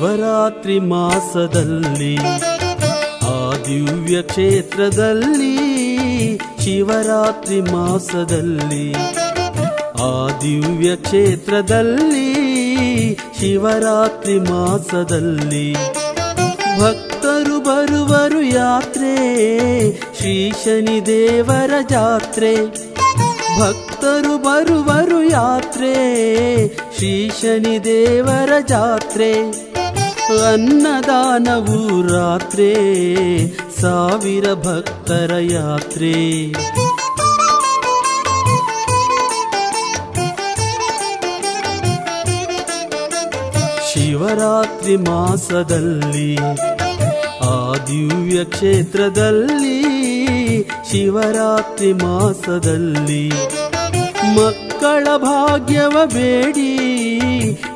ಶಿವರಾತ್ರಿ ಮಾಸದಲ್ಲಿ ಆ ದಿವ್ಯ ಕ್ಷೇತ್ರದಲ್ಲಿ ಶಿವರಾತ್ರಿ ಮಾಸದಲ್ಲಿ ಆ ದಿವ್ಯ ಕ್ಷೇತ್ರದಲ್ಲಿ ಶಿವರಾತ್ರಿ ಮಾಸದಲ್ಲಿ ಭಕ್ತರು ಬರುವರು ಯಾತ್ರೆ ಶ್ರೀ ಶನಿ ದೇವರ ಜಾತ್ರೆ ಭಕ್ತರು ಬರುವರು ಯಾತ್ರೆ ಶ್ರೀ ಶನಿ ದೇವರ ಜಾತ್ರೆ ಅನ್ನದಾನವು ರಾತ್ರೆ ಸಾವಿರ ಭಕ್ತರ ಯಾತ್ರೆ ಶಿವರಾತ್ರಿ ಮಾಸದಲ್ಲಿ ಆ ದಿವ್ಯ ಕ್ಷೇತ್ರದಲ್ಲಿ ಶಿವರಾತ್ರಿ ಮಾಸದಲ್ಲಿ ಮಕ್ಕಳ ಭಾಗ್ಯವ ಬೇಡಿ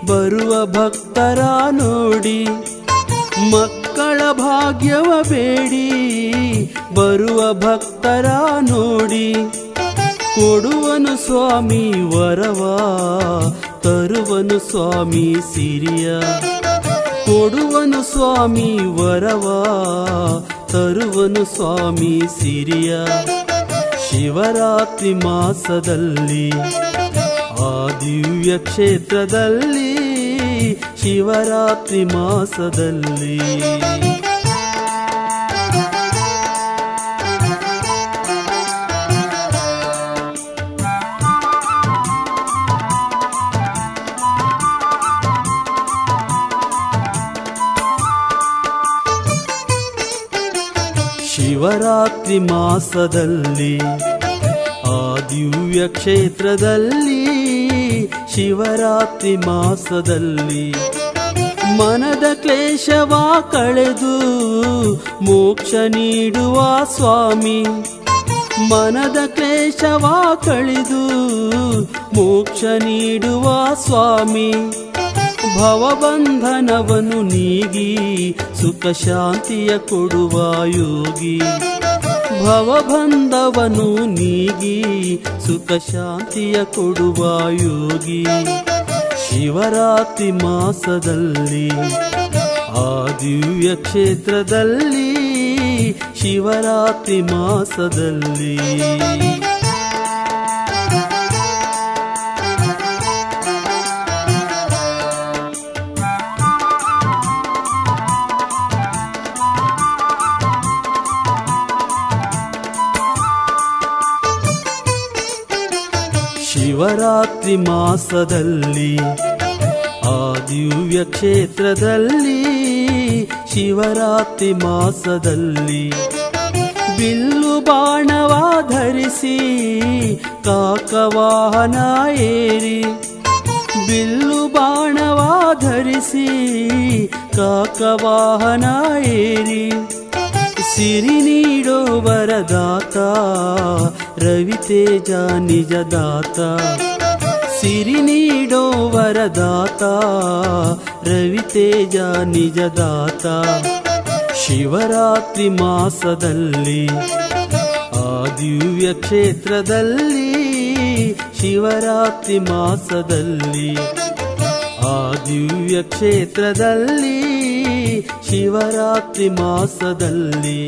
ಬರುವ ಭಕ್ತರ ನೋಡಿ ಮಕ್ಕಳ ಭಾಗ್ಯವ ಬೇಡಿ ಬರುವ ಭಕ್ತರ ನೋಡಿ ಕೊಡುವನು ಸ್ವಾಮಿ ವರವ ತರುವನು ಸ್ವಾಮಿ ಸಿರಿಯ ಕೊಡುವನು ಸ್ವಾಮಿ ವರವ ತರುವನು ಸ್ವಾಮಿ ಸಿರಿಯ ಶಿವರಾತ್ರಿ ಮಾಸದಲ್ಲಿ ಆ ದಿವ್ಯ ಕ್ಷೇತ್ರದಲ್ಲಿ ಶಿವರಾತ್ರಿ ಮಾಸದಲ್ಲಿ ಶಿವರಾತ್ರಿ ಮಾಸದಲ್ಲಿ ಆ ದಿವ್ಯ ಕ್ಷೇತ್ರದಲ್ಲಿ ಶಿವರಾತ್ರಿ ಮಾಸದಲ್ಲಿ ಮನದ ಕ್ಲೇಶವ ಕಳೆದು ಮೋಕ್ಷ ನೀಡುವ ಸ್ವಾಮಿ ಮನದ ಕ್ಲೇಶವ ಕಳೆದು ಮೋಕ್ಷ ನೀಡುವ ಸ್ವಾಮಿ ಭವಬಂಧನವನು ನೀಗಿ ಸುಖ ಶಾಂತಿಯ ಕೊಡುವ ಯೋಗಿ ಭವಬಂಧವನು ನೀಗಿ ಸುಖ ಶಾಂತಿಯ ಕೊಡುವ ಯೋಗಿ ಶಿವರಾತ್ರಿ ಮಾಸದಲ್ಲಿ ಆ ದಿವ್ಯ ಕ್ಷೇತ್ರದಲ್ಲಿ ಶಿವರಾತ್ರಿ ಮಾಸದಲ್ಲಿ ಶಿವರಾತ್ರಿ ಮಾಸದಲ್ಲಿ ಆ ದಿವ್ಯ ಕ್ಷೇತ್ರದಲ್ಲಿ ಶಿವರಾತ್ರಿ ಮಾಸದಲ್ಲಿ ಬಿಲ್ಲು ಬಾಣವ ಧರಿಸಿ ಕಾಕವಾಹನ ಏರಿ ಬಿಲ್ಲು ಬಾಣವ ಧರಿಸಿ ಕಾಕವಾಹನ ಏರಿ ಸಿರಿ ನೀಡೋ ವರದಾತ ರವಿ ತೇಜ ನಿಜದಾತ ಸಿರಿ ನೀಡೋ ವರದಾತ ರವಿ ತೇಜ ನಿಜದಾತ ಶಿವರಾತ್ರಿ ಮಾಸದಲ್ಲಿ ಆ ದಿವ್ಯ ಕ್ಷೇತ್ರದಲ್ಲಿ ಶಿವರಾತ್ರಿ ಮಾಸದಲ್ಲಿ ಆ ದಿವ್ಯ ಕ್ಷೇತ್ರದಲ್ಲಿ ಶಿವರಾತ್ರಿ ಮಾಸದಲ್ಲಿ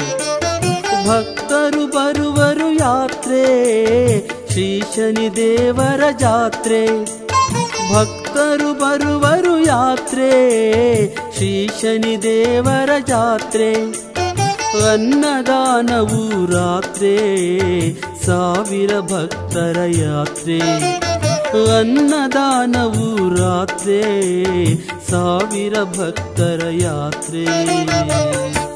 ಭಕ್ತರು ಬರುವರು ಯಾತ್ರೆ ಶ್ರೀ ಶನಿ ದೇವರ ಜಾತ್ರೆ ಭಕ್ತರು ಬರುವರು ಯಾತ್ರೆ ಶ್ರೀ ಶನಿ ದೇವರ ಜಾತ್ರೆ ಅನ್ನದಾನವು ರಾತ್ರೆ ಸಾವಿರ ಭಕ್ತರ ಯಾತ್ರೆ ಅನ್ನದಾನವು ರಾತ್ರೆ ಸಾವಿರ ಭಕ್ತರ ಯಾತ್ರೆ